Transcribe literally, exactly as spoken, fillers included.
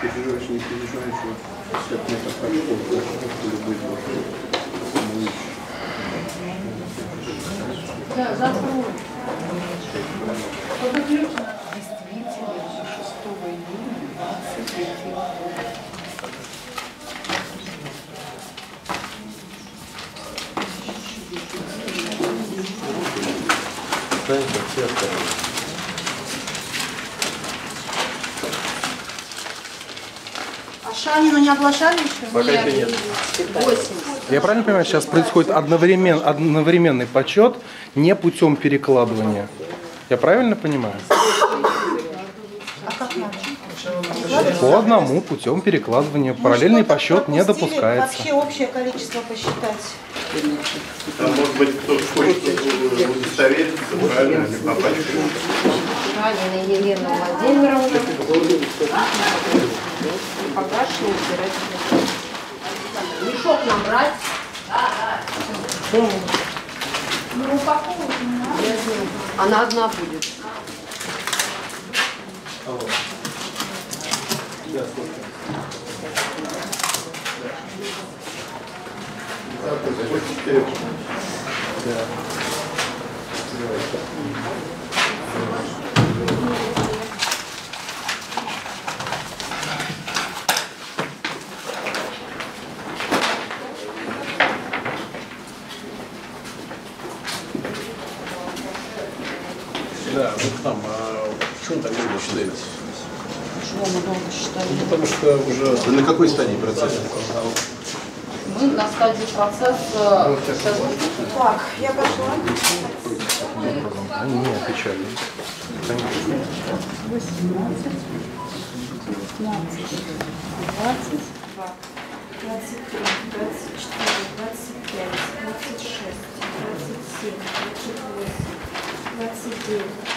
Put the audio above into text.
Переживаешь, не переживаешь, вот всех метров очков, очков любых вопросов. Да, завтра подключено. Действительно, шестого июня двадцать третьего года. Останется все остальные. Шанину не оглашали еще? Пока нет. Еще нет. восемь. Я правильно понимаю, сейчас происходит одновремен, одновременный подсчет, не путем перекладывания. Я правильно понимаю? А как надо? По одному путем перекладывания. Ну, параллельный подсчет не допускается. Вообще общее количество посчитать. Там, может быть, кто-то хочет удостовериться, правильно ли попасть. Шанина Елена Владимировна. Погашены, убирать. Мешок нам брать. Да, да. Ну, упаковывать не надо. Она одна будет. Да, вот там, а почему там долго считается? Почему мы долго считаем? Ну, потому что уже... А на какой стадии процесса? Мы на стадии процесса... Ну, сейчас... Так, я пошла. Они не отвечали. восемнадцать, девятнадцать, двадцать, двадцать два, двадцать три, двадцать четыре, двадцать пять, двадцать шесть, двадцать семь, двадцать восемь, двадцать девять.